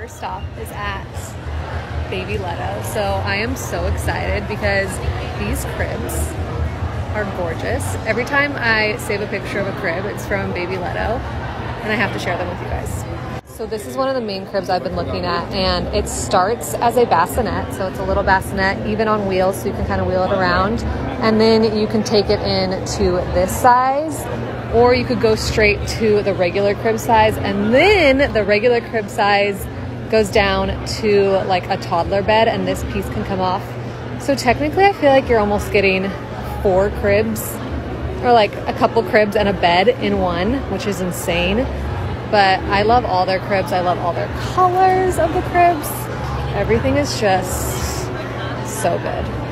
first stop is at Babyletto. So I am so excited because these cribs are gorgeous. Every time I save a picture of a crib, it's from Babyletto, and I have to share them with you guys. So this is one of the main cribs I've been looking at, and it starts as a bassinet. So it's a little bassinet, even on wheels, so you can kind of wheel it around. And then you can take it in to this size, or you could go straight to the regular crib size. And then the regular crib size goes down to like a toddler bed, and this piece can come off. So technically I feel like you're almost getting 4 cribs, or like a couple cribs and a bed in one, which is insane. But I love all their cribs. I love all their colors of the cribs. Everything is just so good.